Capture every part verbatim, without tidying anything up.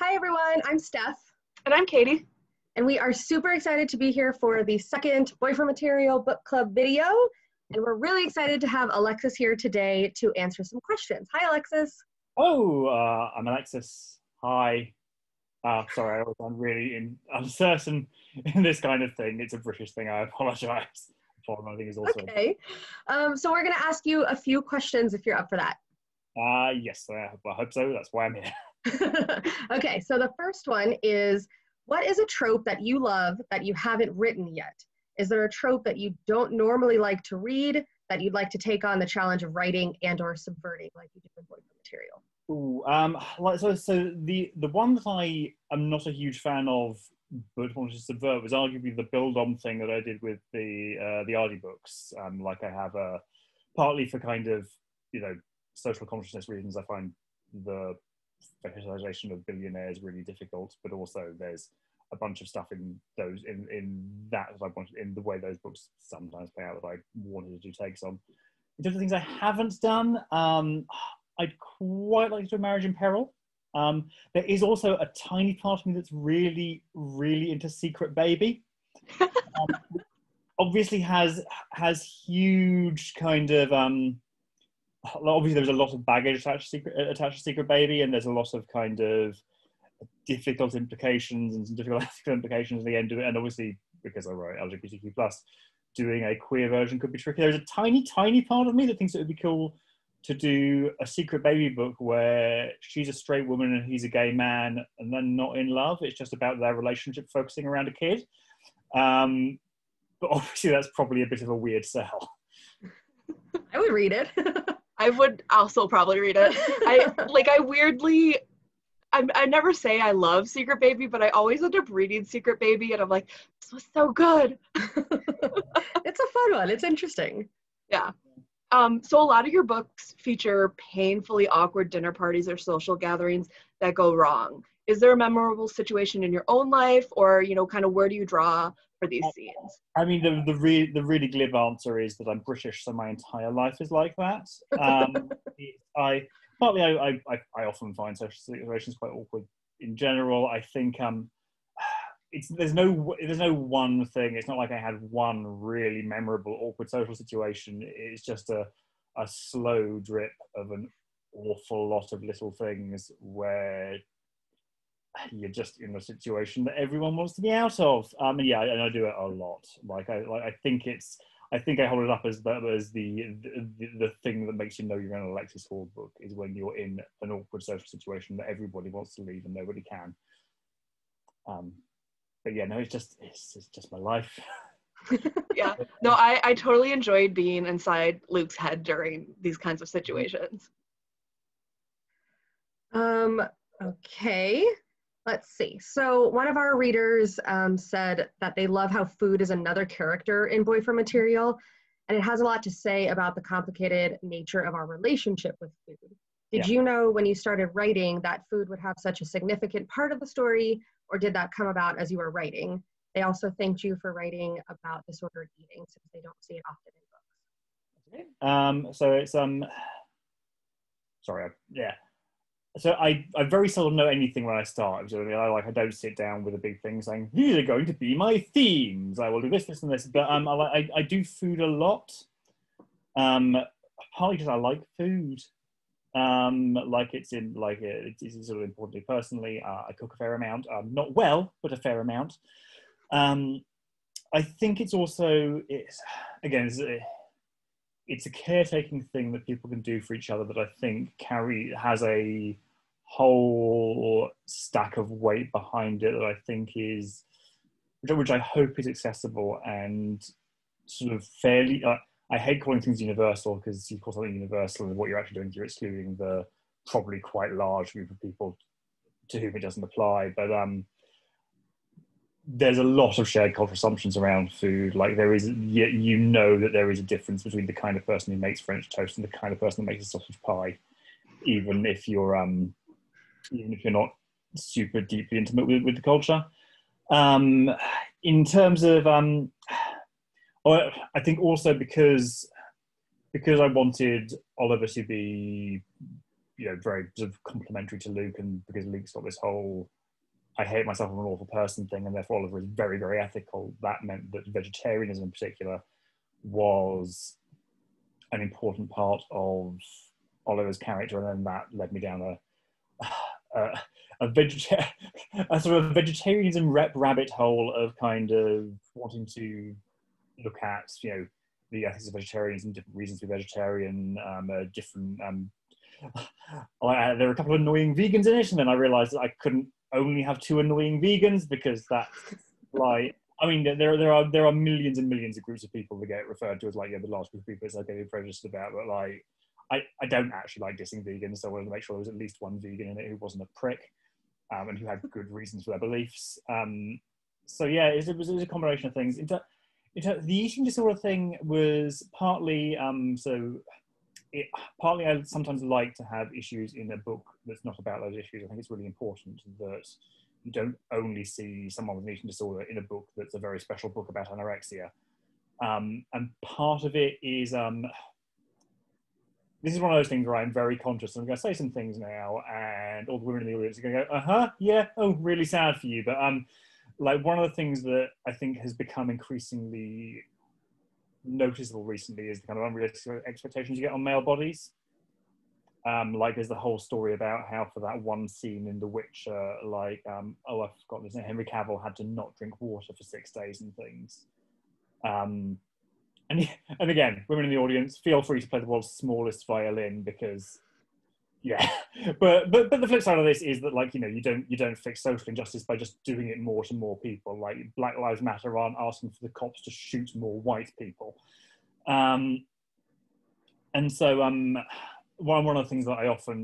Hi everyone, I'm Steph. And I'm Katie. And we are super excited to be here for the second Boyfriend Material Book Club video. And we're really excited to have Alexis here today to answer some questions. Hi Alexis. Oh, uh, I'm Alexis. Hi. Uh, sorry, I'm really in, uncertain in this kind of thing. It's a British thing, I apologise. I think it's also okay. Um, so we're going to ask you a few questions if you're up for that. Uh, yes, I hope, I hope so. That's why I'm here. Okay, so the first one is, what is a trope that you love that you haven't written yet? Is there a trope that you don't normally like to read that you'd like to take on the challenge of writing and or subverting like you did with Boyfriend Material? Ooh, um, like, so so the, the one that I am not a huge fan of but wanted to subvert was arguably the build-on thing that I did with the uh, the Ardy books. Um, like I have a, partly for kind of, you know, social consciousness reasons, I find the fetishization of billionaires really difficult, but also there's a bunch of stuff in those in in that as I wanted, in the way those books sometimes play out, that I wanted to do takes on. In terms of things I haven't done, um, I'd quite like to do Marriage in Peril. Um, there is also a tiny part of me that's really, really into Secret Baby. Um, obviously has has huge kind of um, obviously there's a lot of baggage attached to Secret, attached to Secret Baby, and there's a lot of kind of difficult implications and some difficult ethical implications at the end of it. And obviously, because I write L G B T Q plus, doing a queer version could be tricky. There's a tiny, tiny part of me that thinks it would be cool to do a Secret Baby book where she's a straight woman and he's a gay man and they're not in love. It's just about their relationship focusing around a kid. Um, but obviously that's probably a bit of a weird sell. I would read it. I would also probably read it. I like, I weirdly, I, I never say I love Secret Baby, but I always end up reading Secret Baby and I'm like, this was so good. It's a fun one. It's interesting. Yeah. Um, so a lot of your books feature painfully awkward dinner parties or social gatherings that go wrong. Is there a memorable situation in your own life, or, you know, kind of where do you draw for these scenes? I mean, the the, re the really glib answer is that I'm British, so my entire life is like that. Um, I partly I, I I often find social situations quite awkward in general. I think um, it's there's no there's no one thing. It's not like I had one really memorable awkward social situation. It's just a a slow drip of an awful lot of little things where you're just in a situation that everyone wants to be out of. Um, and yeah, and I do it a lot. Like I, like I think it's, I think I hold it up as that was the, the the thing that makes you know you're in an Alexis Hall book, is when you're in an awkward social situation that everybody wants to leave and nobody can. Um, but yeah, no, it's just it's, it's just my life. Yeah, no, I I totally enjoyed being inside Luke's head during these kinds of situations. Um. Okay. Let's see. So one of our readers um, said that they love how food is another character in Boyfriend Material, and it has a lot to say about the complicated nature of our relationship with food. Did yeah. you know when you started writing that food would have such a significant part of the story, or did that come about as you were writing? They also thanked you for writing about disordered eating, since they don't see it often in books. Um, so it's, um, sorry, yeah. So I, I very seldom know anything when I start. So I, mean, I like I don't sit down with a big thing saying these are going to be my themes. I will do this, this, and this. But um, I, I I do food a lot. Um, partly because I like food. Um, like it's in like it, it's sort of important to me personally. Uh, I cook a fair amount. Um, not well, but a fair amount. Um, I think it's also it's again. It's, uh, It's a caretaking thing that people can do for each other that I think carry has a whole stack of weight behind it that I think is, which I hope is accessible and sort of fairly, uh, I hate calling things universal, because you call something universal and what you're actually doing is you're excluding the probably quite large group of people to whom it doesn't apply. But um, there's a lot of shared cultural assumptions around food. Like there is, you know that there is a difference between the kind of person who makes French toast and the kind of person that makes a sausage pie, even if you're, um, even if you're not super deeply intimate with, with the culture. Um, in terms of, um, I think also because, because I wanted Oliver to be you know, very sort of complimentary to Luke, and because Luke's got this whole I hate myself, I'm an awful person thing, and therefore Oliver is very, very ethical. That meant that vegetarianism in particular was an important part of Oliver's character, and then that led me down a, a, a, vegeta- a sort of vegetarianism rep rabbit hole of kind of wanting to look at, you know, the ethics of vegetarianism, different reasons to be vegetarian, um, uh, different, um, I, there were a couple of annoying vegans in it, and then I realised that I couldn't only have two annoying vegans, because that's like, I mean, there there are there are millions and millions of groups of people that get referred to as like, yeah, the last group of people it's like they're prejudiced about, but like, I, I don't actually like dissing vegans, so I wanted to make sure there was at least one vegan in it who wasn't a prick, um, and who had good reasons for their beliefs. Um, so yeah, it, it, was, it was a combination of things. It, it, the eating disorder thing was partly, um, so it, partly I sometimes like to have issues in a book that's not about those issues. I think it's really important that you don't only see someone with an eating disorder in a book that's a very special book about anorexia. Um, and part of it is... Um, This is one of those things where I'm very conscious. I'm going to say some things now, and all the women in the audience are going to go, uh-huh, yeah, oh, really sad for you. But um, like one of the things that I think has become increasingly noticeable recently is the kind of unrealistic expectations you get on male bodies. Um, like there's the whole story about how for that one scene in The Witcher, like, um, oh, I forgot this, Henry Cavill had to not drink water for six days and things. Um, And, and again, women in the audience, feel free to play the world's smallest violin, because, yeah. But, but but the flip side of this is that, like, you know, you don't you don't fix social injustice by just doing it more to more people. Like, Black Lives Matter aren't asking for the cops to shoot more white people. Um, and so um, one, one of the things that I often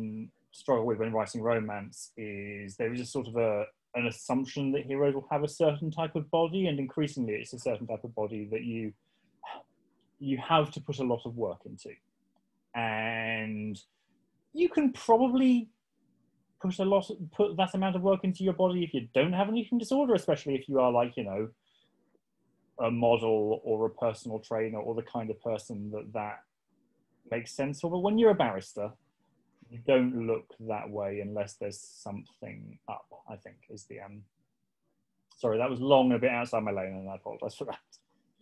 struggle with when writing romance is there is a sort of a an assumption that heroes will have a certain type of body, and increasingly it's a certain type of body that you... you have to put a lot of work into, and you can probably put a lot, put that amount of work into your body if you don't have an eating disorder, especially if you are, like, you know, a model or a personal trainer or the kind of person that that makes sense for. But when you're a barrister, you don't look that way unless there's something up, I think, is the, um, sorry, that was long and a bit outside my lane, and I apologize for that.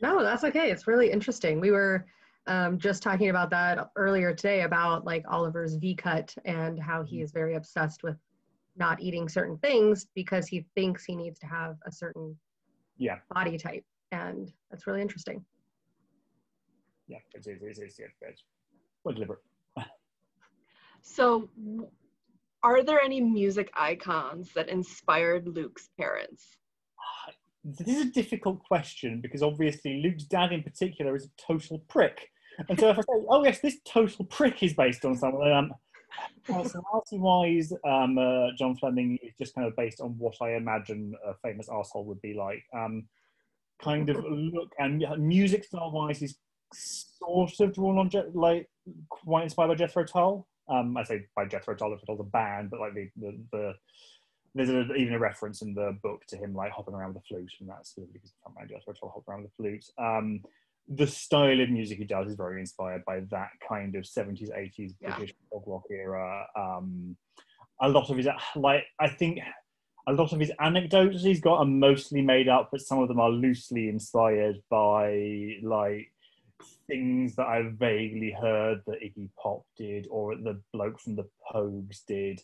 No, that's okay. It's really interesting. We were um, just talking about that earlier today about like Oliver's V-cut and how he is very obsessed with not eating certain things because he thinks he needs to have a certain yeah. body type. And that's really interesting. Yeah, it's it's it's, it's, it's well deliberate. So are there any music icons that inspired Luke's parents? This is a difficult question because obviously Luke's dad in particular is a total prick. And so if I say, oh yes, this total prick is based on something, um, personality-wise, um, uh, John Fleming is just kind of based on what I imagine a famous arsehole would be like. Um, kind of look, and music style-wise, he's sort of drawn on, Je- like, quite inspired by Jethro Tull. Um, I say by Jethro Tull, it's not the band, but like the, the, the There's a, even a reference in the book to him, like, hopping around with a flute, and that's because I can't remember how to hop around with a flute. Um, the style of music he does is very inspired by that kind of seventies, eighties yeah. British prog rock era. Um, a lot of his, like, I think a lot of his anecdotes he's got are mostly made up, but some of them are loosely inspired by, like, things that I vaguely heard that Iggy Pop did or the bloke from the Pogues did.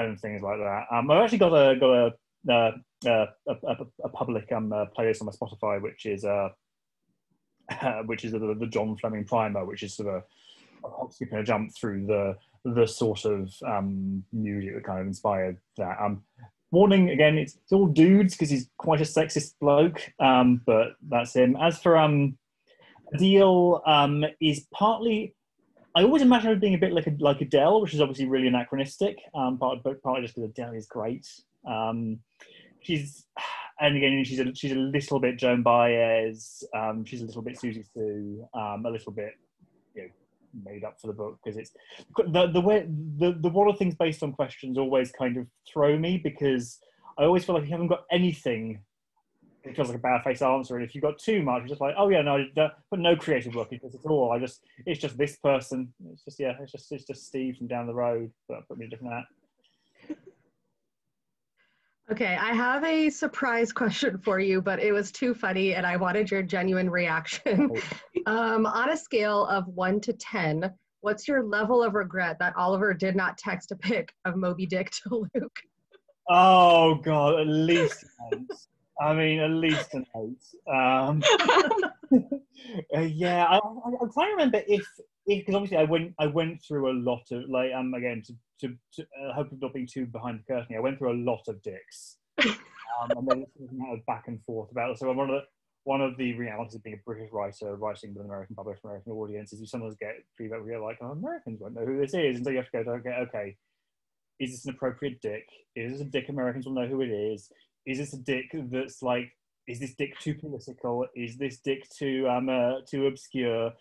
And things like that. Um, I've actually got a got a uh, uh, a, a, a public um uh, playlist on my Spotify, which is uh, uh which is the, the John Fleming primer, which is sort of a hop, skip, and a jump through the the sort of um music that kind of inspired that. Um, warning again, it's, it's all dudes because he's quite a sexist bloke. Um, but that's him. As for um, Adele um is partly. I always imagine her being a bit like a, like Adele, which is obviously really anachronistic, um, but partly just because Adele is great. Um, she's, and again, she's a, she's a little bit Joan Baez, um, she's a little bit Susie Sue, um, a little bit, you know, made up for the book, because it's, the, the way, the, the what are things based on questions always kind of throw me, because I always feel like you haven't got anything it feels like a bad face answer. And if you've got too much, it's just like, oh yeah, no, but no creative work at all. I just, it's just this person. It's just, yeah, it's just, it's just Steve from down the road, but put me a different hat. Okay, I have a surprise question for you, but it was too funny and I wanted your genuine reaction. um, on a scale of one to ten, what's your level of regret that Oliver did not text a pic of Moby Dick to Luke? Oh God, at least an eight. I mean, at least an eight. Um, uh, yeah, I, I, I'm trying to remember if, because obviously I went, I went through a lot of, like, um, again, to, to, to uh, hope I'm not being too behind the curtain, I went through a lot of dicks. Um, and then it was back and forth about, so one of the, one of the realities of being a British writer, writing with an American public, American audience, is you sometimes get feedback where you're like, oh, Americans won't know who this is, and so you have to go, okay, okay, is this an appropriate dick? Is this a dick Americans will know who it is? Is this a dick that's like, is this dick too political? Is this dick too, um, uh, too obscure?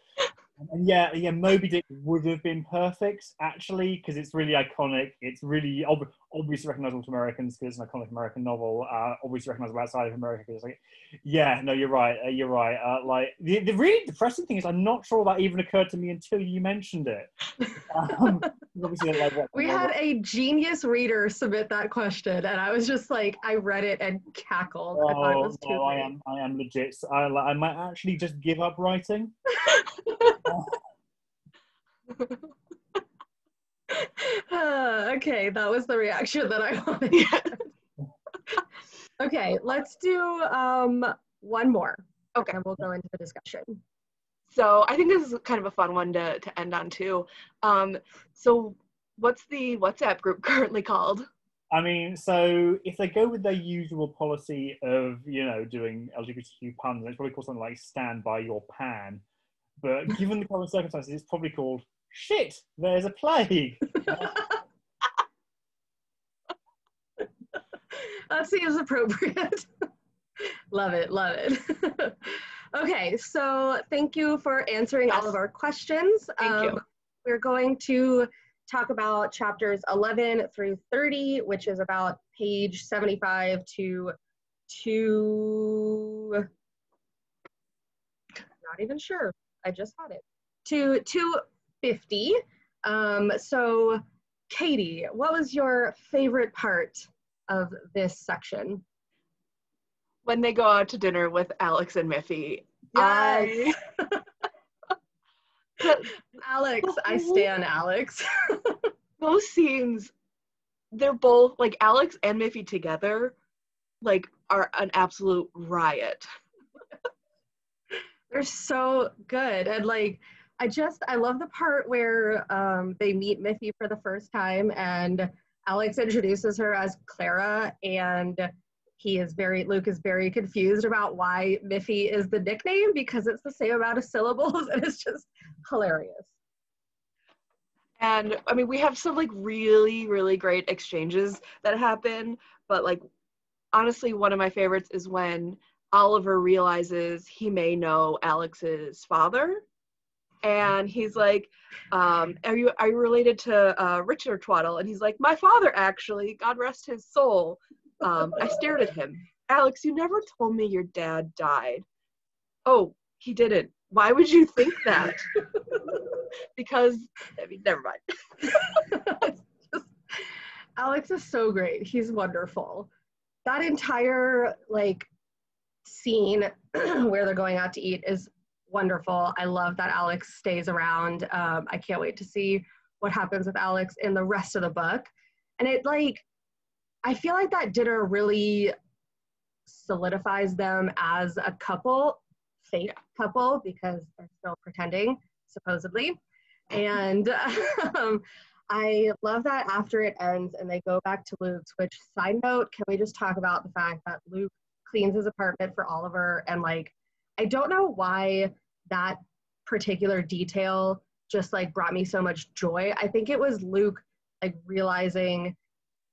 And yeah, yeah, Moby Dick would have been perfect, actually, because it's really iconic. It's really ob obviously recognisable to Americans because it's an iconic American novel. Uh, obviously recognisable outside of America. It's like, yeah, no, you're right. Uh, you're right. Uh, like the, the really depressing thing is, I'm not sure that even occurred to me until you mentioned it. Um, obviously, like, what, we had what? a genius reader submit that question, and I was just like, I read it and cackled. Oh, I thought it was too no, late. I am, I am legit. I, I might actually just give up writing. uh, okay, that was the reaction that I wanted. Okay, let's do um, one more. Okay, and we'll go into the discussion. So I think this is kind of a fun one to, to end on too. Um, so what's the WhatsApp group currently called? I mean, so if they go with their usual policy of, you know, doing L G B T Q puns, it's probably called something like Stand By Your Pan. But given the current circumstances, it's probably called Shit, There's a Plague. That seems appropriate. Love it, love it. Okay, so thank you for answering yes. all of our questions. Thank um, you. We're going to talk about chapters eleven through thirty, which is about page seventy-five to two. I'm not even sure. I just had it, to two fifty. Um, so Katie, what was your favorite part of this section? When they go out to dinner with Alex and Miffy. Yes. I... Alex, I stan Alex. Those scenes, they're both, like Alex and Miffy together, like are an absolute riot. They're so good. And like, I just, I love the part where um, they meet Miffy for the first time and Alex introduces her as Clara, and he is very, Luke is very confused about why Miffy is the nickname because it's the same amount of syllables, and it's just hilarious. And I mean, we have some like really, really great exchanges that happen, but like, honestly, one of my favorites is when Oliver realizes he may know Alex's father, and he's like, um, are you are you related to uh, Richard Twaddle? And he's like, my father actually, God rest his soul. Um, I stared at him. Alex, you never told me your dad died. Oh, he didn't. Why would you think that? Because, I mean, never mind. Just, Alex is so great. He's wonderful. That entire, like, scene where they're going out to eat is wonderful. I love that Alex stays around. Um, I can't wait to see what happens with Alex in the rest of the book. And it like, I feel like that dinner really solidifies them as a couple, fake couple, because they're still pretending, supposedly. And um, I love that after it ends and they go back to Luke's, which, side note, can we just talk about the fact that Luke cleans his apartment for Oliver, and like I don't know why that particular detail just like brought me so much joy. I think it was Luke like realizing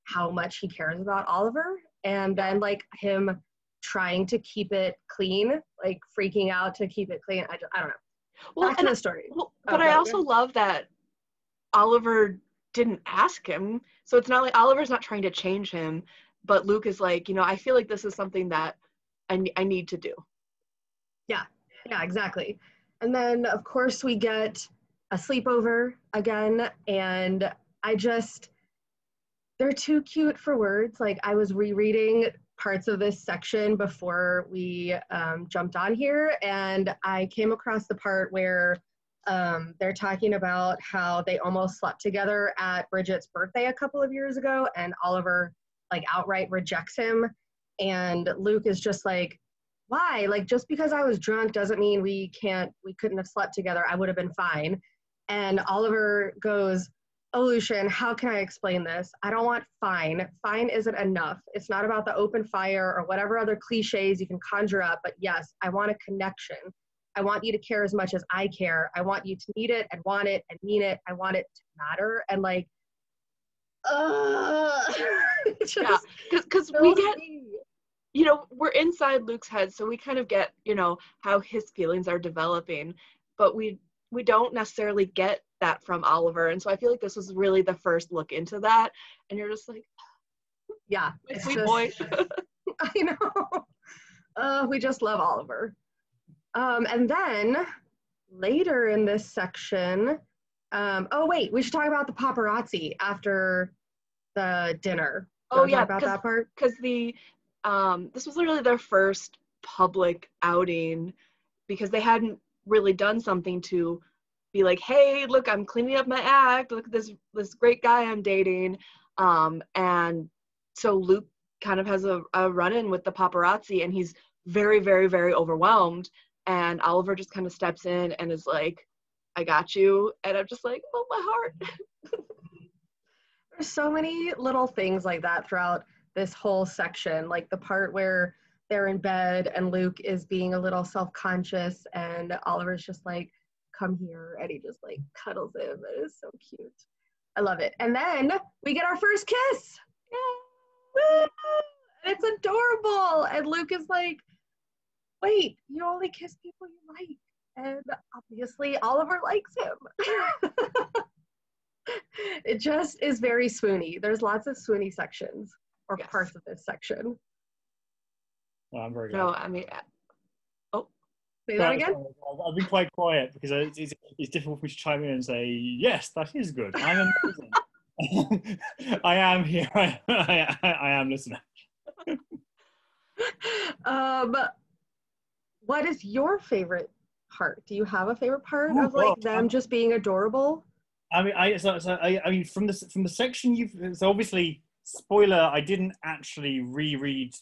how much he cares about Oliver, and then like him trying to keep it clean, like freaking out to keep it clean. I, just, I don't know. Well, back to the story. Well, but oh, I also love that Oliver didn't ask him, so it's not like Oliver's not trying to change him. But Luke is like, you know, I feel like this is something that I, I need to do. Yeah, yeah, exactly. And then, of course, we get a sleepover again, and I just, they're too cute for words. Like, I was rereading parts of this section before we um, jumped on here, and I came across the part where um, they're talking about how they almost slept together at Bridget's birthday a couple of years ago, and Oliver, like, outright rejects him, and Luke is just like, why? Like, just because I was drunk doesn't mean we can't, we couldn't have slept together. I would have been fine. And Oliver goes, oh, Lucian, how can I explain this? I don't want fine. Fine isn't enough. It's not about the open fire or whatever other cliches you can conjure up. But yes, I want a connection. I want you to care as much as I care. I want you to need it and want it and mean it. I want it to matter. And like, uh, just, yeah, because so we get, you know, we're inside Luke's head, so we kind of get, you know, how his feelings are developing, but we we don't necessarily get that from Oliver. And so I feel like this was really the first look into that, and you're just like, yeah, it's sweet just, boy. I know. Uh, we just love Oliver. Um, and then later in this section, um, oh wait, we should talk about the paparazzi after the dinner. Oh yeah, about that part, because the Um, this was literally their first public outing, because they hadn't really done something to be like, hey, look, I'm cleaning up my act. Look at this, this great guy I'm dating. Um, and so Luke kind of has a, a run-in with the paparazzi, and he's very, very, very overwhelmed. And Oliver just kind of steps in and is like, I got you. And I'm just like, oh, my heart. There's so many little things like that throughout this whole section, like the part where they're in bed and Luke is being a little self-conscious and Oliver's just like, come here, and he just like cuddles him. It is so cute. I love it. And then we get our first kiss. Yeah. And it's adorable. And Luke is like, wait, you only kiss people you like. And obviously Oliver likes him. It just is very swoony. There's lots of swoony sections. Or yes. Parts of this section. Well, I'm very good. No, I mean, oh, say that, that again. I'll be quite quiet because it's, it's, it's difficult for me to chime in and say, yes, that is good. I'm amazing. I am here. I, I, I am listening. um, what is your favorite part? Do you have a favorite part oh, of like well, them I'm, just being adorable? I mean, I, so, so, I, I mean, from the from the section you've so obviously. Spoiler, I didn't actually reread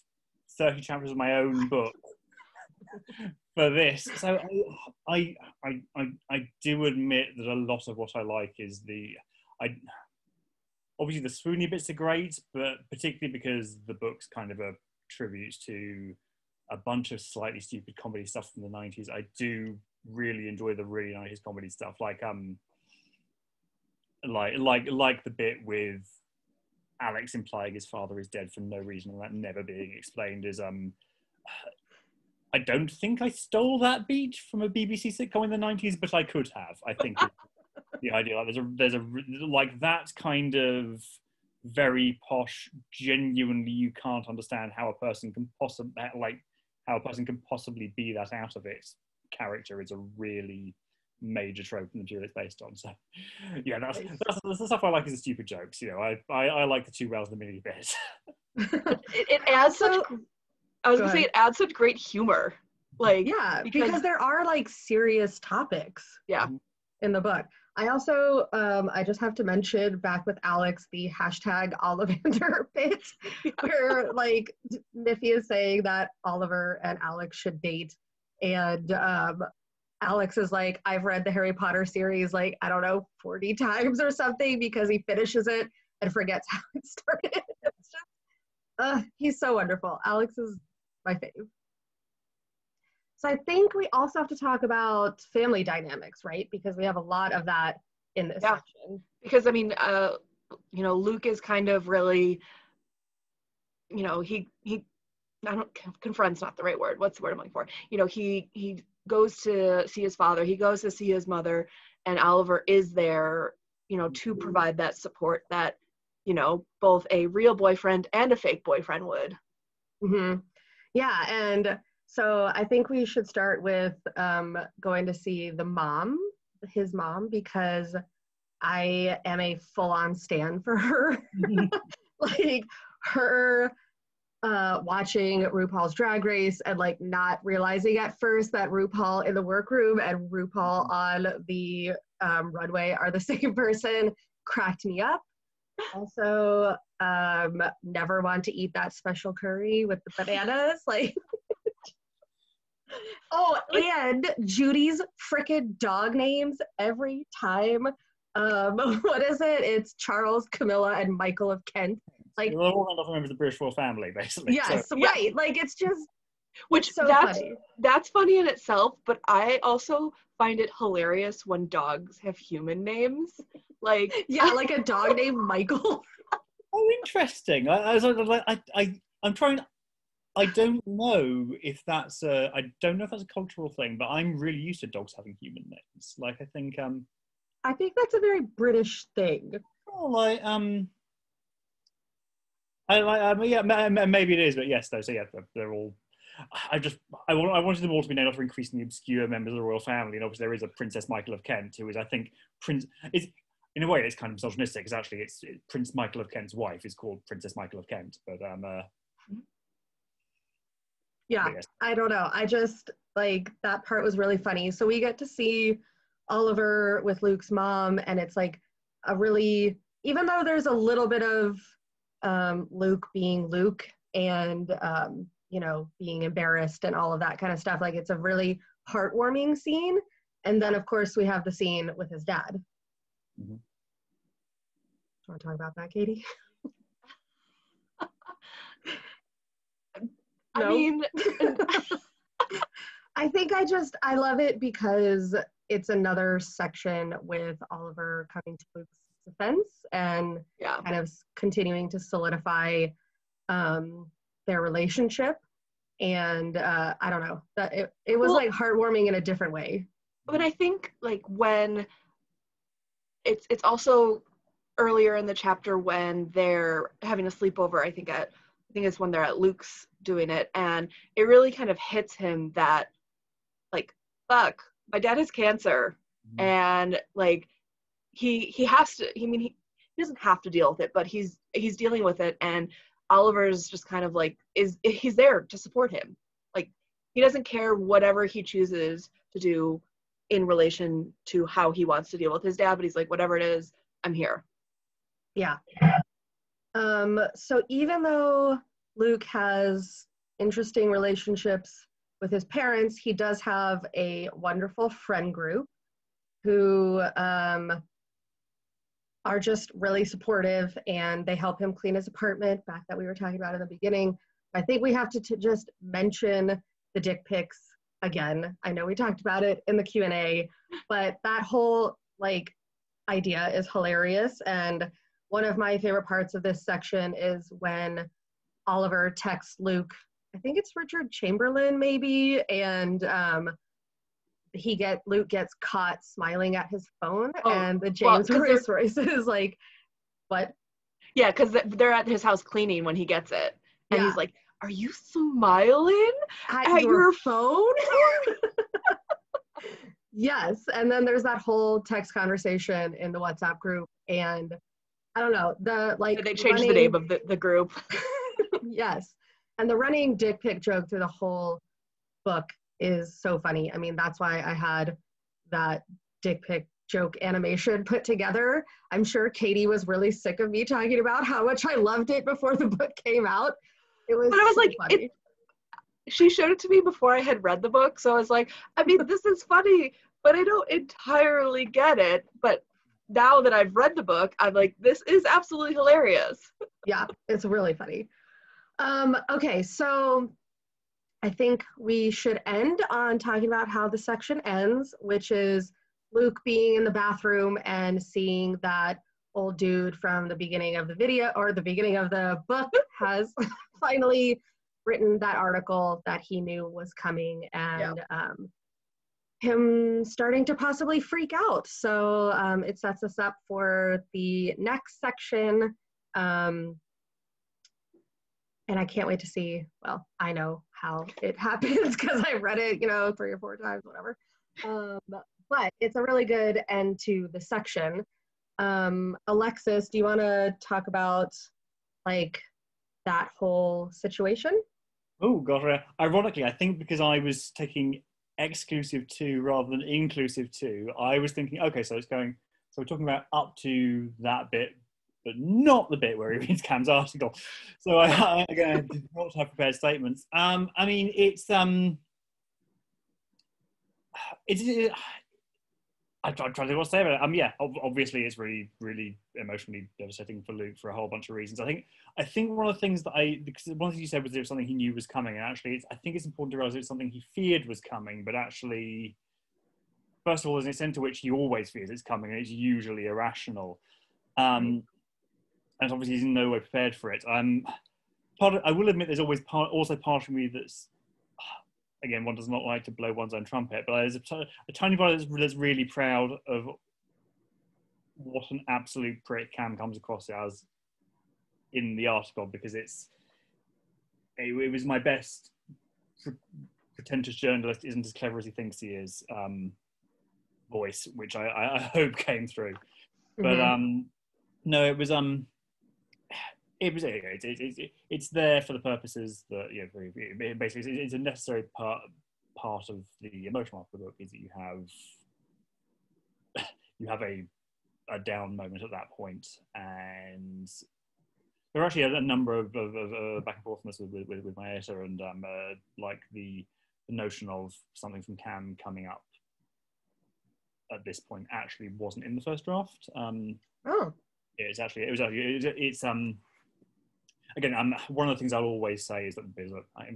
thirty chapters of my own book for this. So I, I, I, I do admit that a lot of what I like is the, I, obviously the swoony bits are great, but particularly because the book's kind of a tribute to a bunch of slightly stupid comedy stuff from the nineties. I do really enjoy the really nineties comedy stuff, like um, like like like the bit with Alex implying his father is dead for no reason, and that never being explained is, um, I don't think I stole that beat from a B B C sitcom in the nineties, but I could have, I think. The idea, like, there's a, there's a, like, that kind of very posh, genuinely, you can't understand how a person can possibly, like, how a person can possibly be that out of it character is a really major trope in the material it's based on. So yeah, that's, that's, that's the stuff I like is the stupid jokes, you know. I I, I like the two rails and the mini bit. it, it adds so, such I was go gonna ahead. say it adds such great humor. Like yeah, because, because there are like serious topics yeah in the book. I also um I just have to mention back with Alex the hashtag Ollivander bit yeah. where like Miffy is saying that Oliver and Alex should date, and um Alex is like, I've read the Harry Potter series, like, I don't know, forty times or something, because he finishes it and forgets how it started. It's just, uh, he's so wonderful. Alex is my fave. So I think we also have to talk about family dynamics, right? Because we have a lot of that in this yeah. section. Because, I mean, uh, you know, Luke is kind of really, you know, he, he, I don't, confront's not the right word. What's the word I'm looking for? You know, he, he, goes to see his father, he goes to see his mother, and Oliver is there, you know, to provide that support that, you know, both a real boyfriend and a fake boyfriend would. Mm-hmm. Yeah, and so I think we should start with um, going to see the mom, his mom, because I am a full-on stan for her. Like, her uh, watching RuPaul's Drag Race and, like, not realizing at first that RuPaul in the workroom and RuPaul on the um, runway are the same person cracked me up. Also, um, never want to eat that special curry with the bananas. Like, oh, and Judy's frickin' dog names every time. Um, what is it? It's Charles, Camilla, and Michael of Kent. Like, we're all off members of the British royal family, basically. Yes, so. Right. Like, it's just, which it's so that's funny. That's funny in itself, but I also find it hilarious when dogs have human names. Like, yeah, like a dog named Michael. Oh, interesting. I, I was like, I, I, I'm trying. I don't know if that's a. I don't know if that's a cultural thing, but I'm really used to dogs having human names. Like, I think. Um, I think that's a very British thing. Well, like, um, I like. Um, yeah, maybe it is, but yes, though. So yeah, they're, they're all. I just, I, I wanted them all to be named after increasingly obscure members of the royal family, and obviously there is a Princess Michael of Kent, who is, I think, Prince, it's, in a way it's kind of misogynistic, because actually it's, it, Prince Michael of Kent's wife is called Princess Michael of Kent, but, um, uh, yeah, I, I don't know, I just, like, that part was really funny, so we get to see Oliver with Luke's mom, and it's, like, a really, even though there's a little bit of, um, Luke being Luke, and, um, you know, being embarrassed and all of that kind of stuff. Like, it's a really heartwarming scene. And then, of course, we have the scene with his dad. Mm-hmm. Do you want to talk about that, Katie? I no? mean, I think I just, I love it because it's another section with Oliver coming to Luke's defense and yeah. kind of continuing to solidify um, their relationship, and uh, I don't know, that it, it was well, like heartwarming in a different way. But I think, like, when it's it's also earlier in the chapter when they're having a sleepover, I think at I think it's when they're at Luke's doing it, and it really kind of hits him that, like, fuck, my dad has cancer, mm-hmm. and like he he has to. I mean, he, he doesn't have to deal with it, but he's he's dealing with it, and Oliver's just kind of like, is he's there to support him. Like, he doesn't care whatever he chooses to do in relation to how he wants to deal with his dad, but he's like, whatever it is, I'm here. Yeah. Um, so even though Luke has interesting relationships with his parents, he does have a wonderful friend group who um, are just really supportive, and they help him clean his apartment, back that we were talking about in the beginning. I think we have to t- just mention the dick pics again. I know we talked about it in the Q and A, but that whole, like, idea is hilarious. And one of my favorite parts of this section is when Oliver texts Luke, I think it's Richard Chamberlain maybe, and um, he get Luke gets caught smiling at his phone, oh, and the James well, Chris Royce is like, what? Yeah, because they're at his house cleaning when he gets it, and yeah. he's like, are you smiling at, at your, your phone? Yes, and then there's that whole text conversation in the WhatsApp group, and I don't know, the like. They changed running, the name of the, the group. Yes, and the running dick pic joke through the whole book is so funny. I mean, that's why I had that dick pic joke animation put together. I'm sure Katie was really sick of me talking about how much I loved it before the book came out. It was But I was so like, it, she showed it to me before I had read the book, so I was like, I mean, this is funny, but I don't entirely get it. But now that I've read the book, I'm like, this is absolutely hilarious. Yeah, it's really funny. Um, okay, so I think we should end on talking about how the section ends, which is Luke being in the bathroom and seeing that old dude from the beginning of the video or the beginning of the book has finally written that article that he knew was coming, and yeah. um, him starting to possibly freak out. So um, it sets us up for the next section, um, And I can't wait to see, well, I know how it happens because I read it, you know, three or four times, whatever. Um, but it's a really good end to the section. Um, Alexis, do you want to talk about, like, that whole situation? Oh, gosh. Ironically, I think because I was taking exclusive to rather than inclusive to, I was thinking, okay, so it's going, so we're talking about up to that bit, but not the bit where he reads Cam's article. So I, I again, did not have prepared statements. Um, I mean, it's, um, it's, it, I'm trying to think what to say about it. Um, yeah, obviously it's really, really emotionally devastating for Luke for a whole bunch of reasons. I think, I think one of the things that I, because one thing you said was it was something he knew was coming, and actually it's, I think it's important to realize it's something he feared was coming, but actually, first of all, there's an extent to which he always fears it's coming, and it's usually irrational. Um, and obviously he's in no way prepared for it. Um, part of, I will admit there's always part, also part of me that's, again, one does not like to blow one's own trumpet, but there's a, t- a tiny part that's really proud of what an absolute prick Cam comes across as in the article, because it's, it, it was my best pre- pretentious journalist isn't as clever as he thinks he is um, voice, which I, I, I hope came through. Mm-hmm. But um, no, it was, um, It was it, it, it, it, it's there for the purposes that, you know, it, it basically it's, it's a necessary part part of the emotional arc of the book, is that you have you have a a down moment at that point, and there are actually a, a number of, of, of, of back and forthness with, with with my editor, and um uh, like the, the notion of something from Cam coming up at this point actually wasn't in the first draft. Um, oh, it's actually it was it's, it's um. Again, um, one of the things I'll always say is that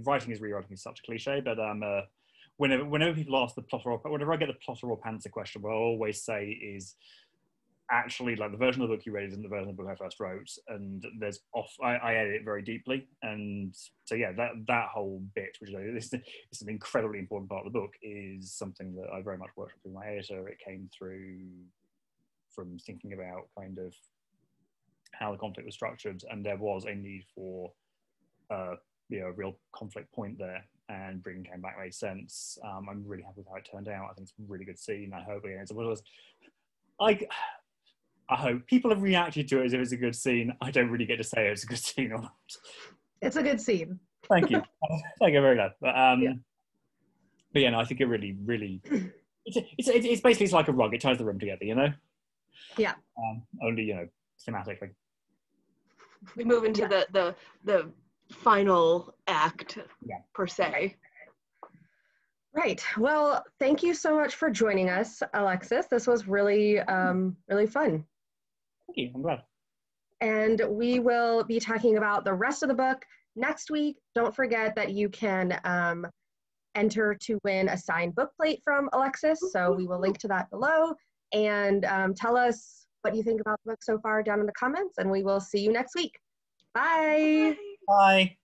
writing is rewriting is such a cliche, but um, uh, whenever whenever people ask the plotter or whenever I get the plotter or pantser question, what I'll always say is actually, like, the version of the book you read isn't the version of the book I first wrote, and there's off. I, I edit it very deeply, and so yeah, that that whole bit, which is like, this, it's an incredibly important part of the book, is something that I very much worked with my editor. It came through from thinking about kind of how the conflict was structured, and there was a need for uh, you know, a real conflict point there, and bringing Cam back made sense. Um, I'm really happy with how it turned out. I think it's a really good scene. I hope, you know, it's one of those, I, I hope people have reacted to it as if it's a good scene. I don't really get to say it's a good scene or not. It's a good scene. Thank you. Thank you, very glad. But, um, yeah. but yeah, no, I think it really, really, it's, it's, it's basically it's like a rug. It ties the room together, you know? Yeah. Um, only, you know, thematically. We move into yeah. the, the the final act, yeah. per se. Right. Well, thank you so much for joining us, Alexis. This was really, um, really fun. Thank you. I'm glad. And we will be talking about the rest of the book next week. Don't forget that you can um, enter to win a signed book plate from Alexis. So we will link to that below. And um, tell us what you think about the book so far down in the comments, and we will see you next week. Bye. Bye. Bye.